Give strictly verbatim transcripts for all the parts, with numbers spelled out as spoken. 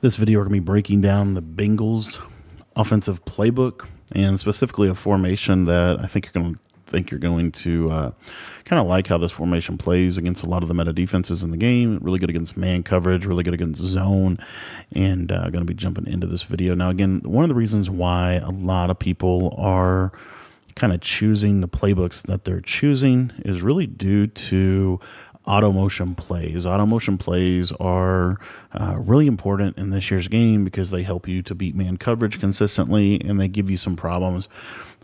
This video, we're going to be breaking down the Bengals offensive playbook and specifically a formation that I think you're going to think you're going to uh, kind of like how this formation plays against a lot of the meta defenses in the game. Really good against man coverage, really good against zone, and uh, going to be jumping into this video. Now, again, one of the reasons why a lot of people are kind of choosing the playbooks that they're choosing is really due to auto motion plays. Auto motion plays are uh, really important in this year's game because they help you to beat man coverage consistently, and they give you some problems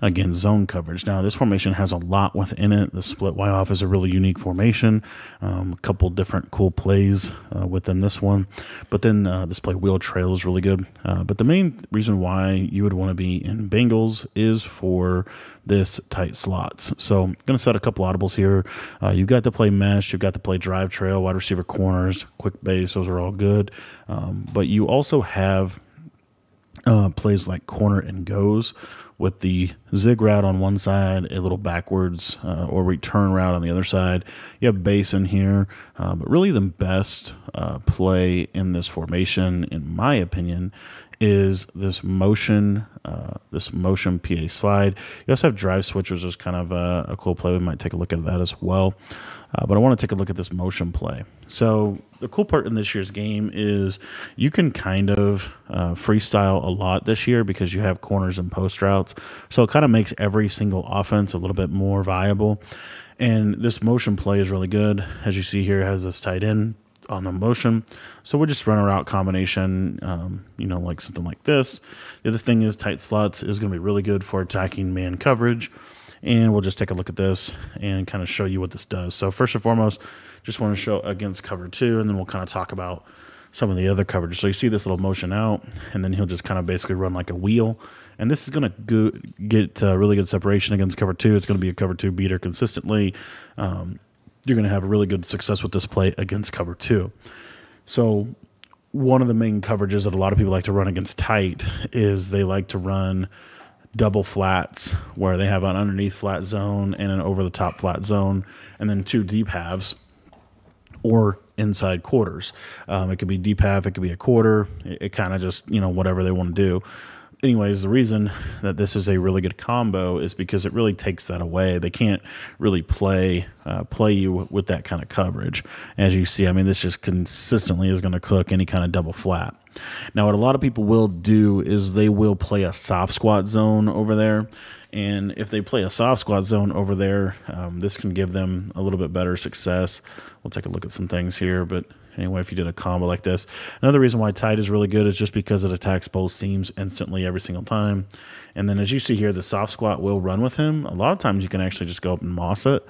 against zone coverage. Now, this formation has a lot within it. The split Y off is a really unique formation. Um, a couple different cool plays uh, within this one. But then uh, this play wheel trail is really good. Uh, but the main reason why you would want to be in Bengals is for this tight slots. So I'm going to set a couple audibles here. Uh, you've got to play mesh. You've got to play drive trail, wide receiver corners, quick base. Those are all good. Um, but you also have uh, plays like corner and goes, with the zig route on one side, a little backwards uh, or return route on the other side. You have base in here, uh, but really the best uh, play in this formation, in my opinion, is this motion, uh, this motion P A slide. You also have drive switchers, is kind of a, a cool play. We might take a look at that as well. Uh, but I want to take a look at this motion play. So the cool part in this year's game is you can kind of uh, freestyle a lot this year because you have corners and post routes. So it kind of makes every single offense a little bit more viable. And this motion play is really good. As you see here, it has this tight end on the motion. So we'll just run a route combination, um, you know, like something like this. The other thing is tight slots is going to be really good for attacking man coverage. And we'll just take a look at this and kind of show you what this does. So first and foremost, just want to show against cover two, and then we'll kind of talk about some of the other coverage. So you see this little motion out, and then he'll just kind of basically run like a wheel. And this is going to get uh, really good separation against cover two. It's going to be a cover two beater consistently. Um, you're going to have really good success with this play against cover two. So one of the main coverages that a lot of people like to run against tight is they like to run double flats, where they have an underneath flat zone and an over the top flat zone, and then two deep halves or inside quarters. Um, it could be deep half, it could be a quarter. It, it kind of just, you know, whatever they want to do. Anyways, the reason that this is a really good combo is because it really takes that away. They can't really play uh, play you with that kind of coverage. As you see, I mean, this just consistently is going to cook any kind of double flat. Now, what a lot of people will do is they will play a soft squat zone over there. And if they play a soft squat zone over there, um, this can give them a little bit better success. We'll take a look at some things here, but anyway, if you did a combo like this. Another reason why tight is really good is just because it attacks both seams instantly every single time. And then as you see here, the soft squat will run with him. A lot of times you can actually just go up and moss it,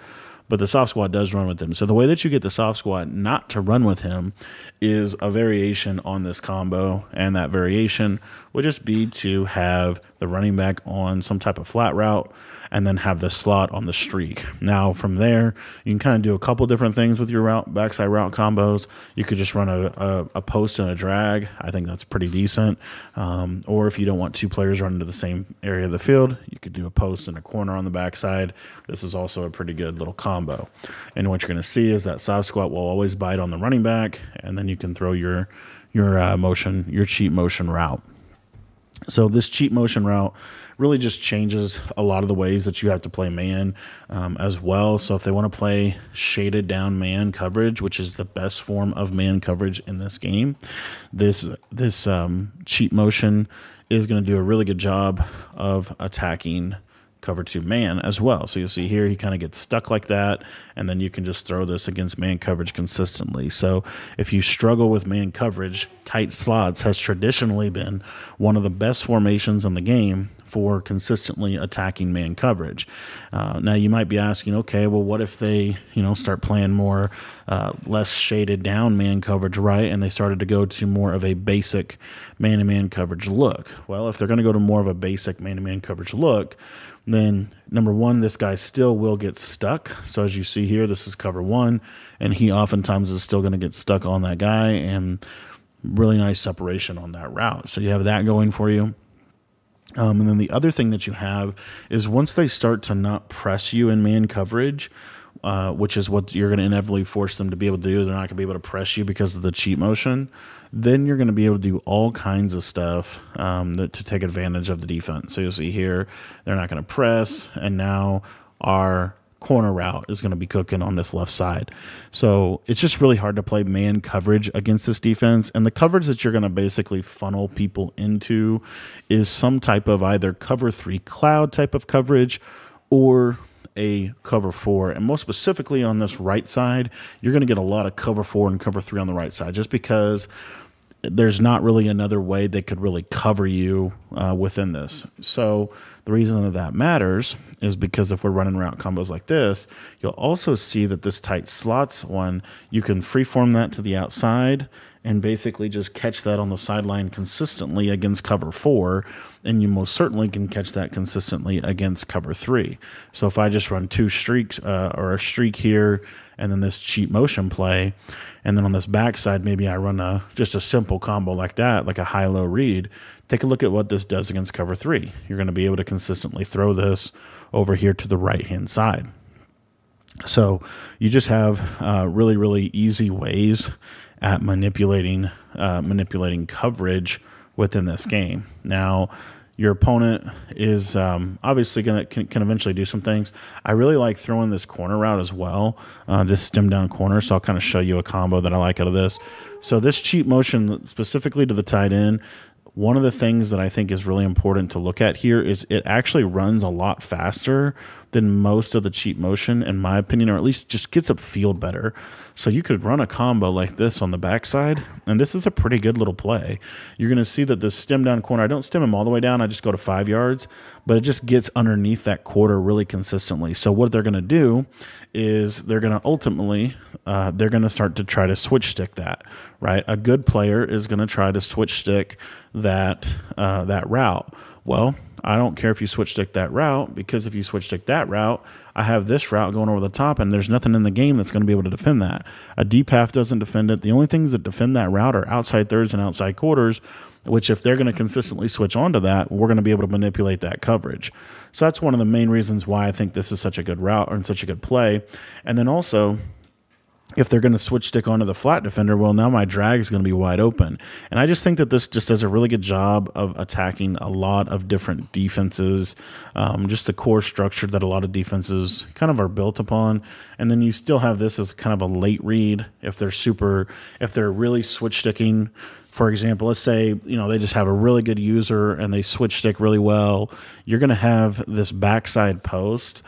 but the soft squat does run with him. So the way that you get the soft squat not to run with him is a variation on this combo, and that variation would just be to have the running back on some type of flat route and then have the slot on the streak. Now from there, you can kind of do a couple different things with your route, backside route combos. You could just run a, a, a post and a drag. I think that's pretty decent. Um, or if you don't want two players running to the same area of the field, you could do a post and a corner on the backside. This is also a pretty good little combo. Combo. And what you're going to see is that soft squat will always bite on the running back, and then you can throw your your uh, motion, your cheat motion route. So this cheat motion route really just changes a lot of the ways that you have to play man um, as well. So if they want to play shaded down man coverage, which is the best form of man coverage in this game, this this um, cheat motion is going to do a really good job of attacking cover two man as well. So you'll see here, he kind of gets stuck like that, and then you can just throw this against man coverage consistently. So if you struggle with man coverage, tight slots has traditionally been one of the best formations in the game for consistently attacking man coverage. Uh, now you might be asking, okay, well, what if they, you know, start playing more uh, less shaded down man coverage, right? And they started to go to more of a basic man-to-man coverage look. Well, if they're going to go to more of a basic man-to-man coverage look, then number one, this guy still will get stuck. So as you see here, this is cover one, and he oftentimes is still going to get stuck on that guy, and really nice separation on that route. So you have that going for you. Um, and then the other thing that you have is once they start to not press you in man coverage, uh, which is what you're going to inevitably force them to be able to do, they're not going to be able to press you because of the cheat motion, then you're going to be able to do all kinds of stuff um, that, to take advantage of the defense. So you'll see here, they're not going to press, and now our corner route is going to be cooking on this left side. So it's just really hard to play man coverage against this defense, and the coverage that you're going to basically funnel people into is some type of either cover three cloud type of coverage or a cover four. And most specifically on this right side, you're going to get a lot of cover four and cover three on the right side, just because there's not really another way they could really cover you uh, within this. So the reason that that matters is because if we're running route combos like this, you'll also see that this tight slots one, you can freeform that to the outside and basically just catch that on the sideline consistently against cover four, and you most certainly can catch that consistently against cover three. So if I just run two streaks uh, or a streak here, and then this cheap motion play, and then on this backside, maybe I run a just a simple combo like that, like a high-low read. Take a look at what this does against cover three. You're going to be able to consistently throw this over here to the right-hand side. So you just have uh, really, really easy ways at manipulating uh, manipulating coverage within this game. Now, your opponent is um, obviously going to can eventually do some things. I really like throwing this corner route as well, uh, this stem down corner. So I'll kind of show you a combo that I like out of this. So this cheap motion specifically to the tight end, one of the things that I think is really important to look at here is it actually runs a lot faster than most of the cheap motion, in my opinion, or at least just gets upfield better. So you could run a combo like this on the backside, and this is a pretty good little play. You're going to see that this stem down corner, I don't stem him all the way down, I just go to five yards, but it just gets underneath that quarter really consistently. So what they're going to do is they're going to ultimately, uh, they're going to start to try to switch stick that, right? A good player is going to try to switch stick that uh, that route. Well, I don't care if you switch stick that route, because if you switch stick that route, I have this route going over the top, and there's nothing in the game that's going to be able to defend that. A deep half doesn't defend it. The only things that defend that route are outside thirds and outside quarters, which if they're going to consistently switch onto that, we're going to be able to manipulate that coverage. So that's one of the main reasons why I think this is such a good route and such a good play. And then also, if they're going to switch stick onto the flat defender, well, now my drag is going to be wide open. And I just think that this just does a really good job of attacking a lot of different defenses, um, just the core structure that a lot of defenses kind of are built upon. And then you still have this as kind of a late read if they're super, if they're really switch sticking. For example, let's say, you know, they just have a really good user and they switch stick really well. You're going to have this backside post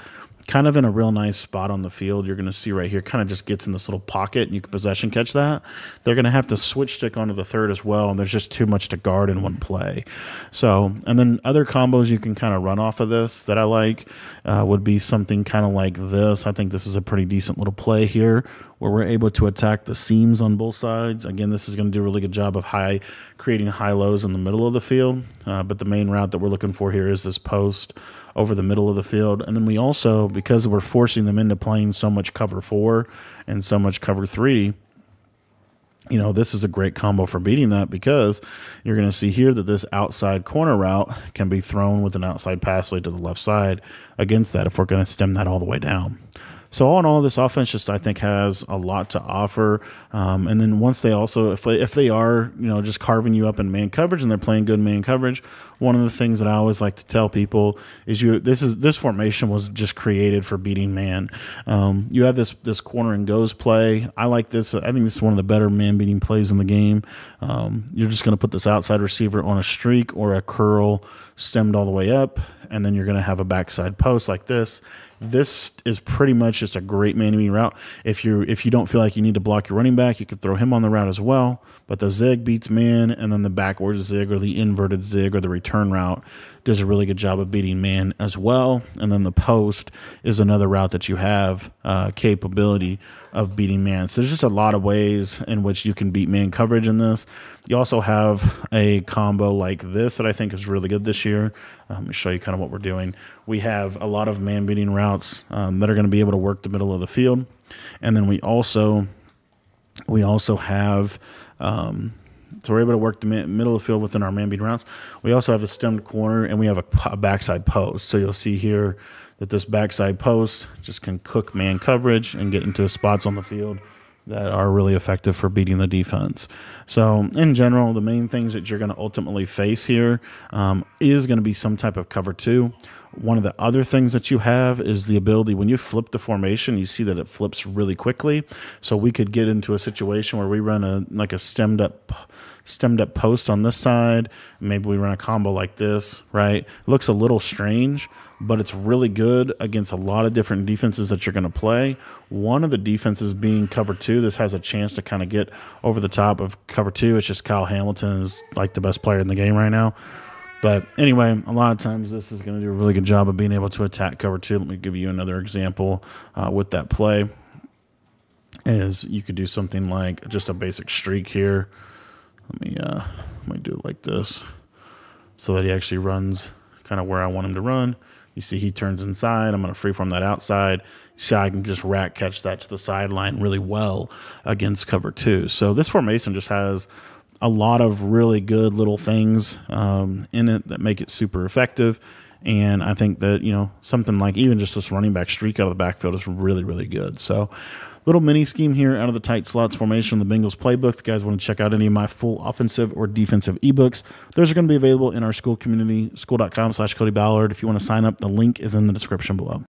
kind of in a real nice spot on the field. You're going to see right here, kind of just gets in this little pocket, and you can possession catch that. They're going to have to switch stick onto the third as well, and there's just too much to guard in one play. So, and then other combos you can kind of run off of this that I like uh, would be something kind of like this. I think this is a pretty decent little play here, where we're able to attack the seams on both sides. Again, this is going to do a really good job of high, creating high lows in the middle of the field. Uh, but the main route that we're looking for here is this post over the middle of the field. And then we also, because we're forcing them into playing so much cover four and so much cover three, you know, this is a great combo for beating that, because you're going to see here that this outside corner route can be thrown with an outside pass lead to the left side against that if we're going to stem that all the way down. So all in all, this offense just, I think, has a lot to offer. Um, and then once they also, if they, if they are, you know, just carving you up in man coverage and they're playing good man coverage, one of the things that I always like to tell people is you, this is, this formation was just created for beating man. Um, you have this, this corner and goes play. I like this. I think this is one of the better man beating plays in the game. Um, you're just going to put this outside receiver on a streak or a curl stemmed all the way up, and then you're going to have a backside post like this. This is pretty much just a great man-to-man route. If you if you don't feel like you need to block your running back, you could throw him on the route as well. But the zig beats man, and then the backwards zig or the inverted zig or the return route does a really good job of beating man as well. And then the post is another route that you have uh, capability of beating man. So there's just a lot of ways in which you can beat man coverage in this. You also have a combo like this that I think is really good this year. Um, let me show you kind of what we're doing. We have a lot of man beating routes um, that are going to be able to work the middle of the field. And then we also, we also have, um, so we're able to work the middle of the field within our man beating routes. We also have a stemmed corner, and we have a, a backside post. So you'll see here that this backside post just can cook man coverage and get into spots on the field that are really effective for beating the defense. So in general, the main things that you're going to ultimately face here um, is going to be some type of cover two. One of the other things that you have is the ability, when you flip the formation, you see that it flips really quickly. So we could get into a situation where we run a like a stemmed up stemmed up post on this side. Maybe we run a combo like this, right? It looks a little strange, but it's really good against a lot of different defenses that you're going to play. One of the defenses being cover two. This has a chance to kind of get over the top of cover two. It's just Kyle Hamilton is like the best player in the game right now. But anyway, a lot of times this is going to do a really good job of being able to attack cover two. Let me give you another example uh, with that play. Is you could do something like just a basic streak here. Let me, uh, let me do it like this so that he actually runs kind of where I want him to run. You see he turns inside. I'm going to freeform that outside. See, I can just rack catch that to the sideline really well against cover two. So this formation just has a lot of really good little things um, in it that make it super effective. And I think that, you know, something like even just this running back streak out of the backfield is really, really good. So little mini scheme here out of the tight slots formation of the Bengals playbook. If you guys want to check out any of my full offensive or defensive ebooks, those are going to be available in our school community, school dot com slash Cody Ballard. If you want to sign up, the link is in the description below.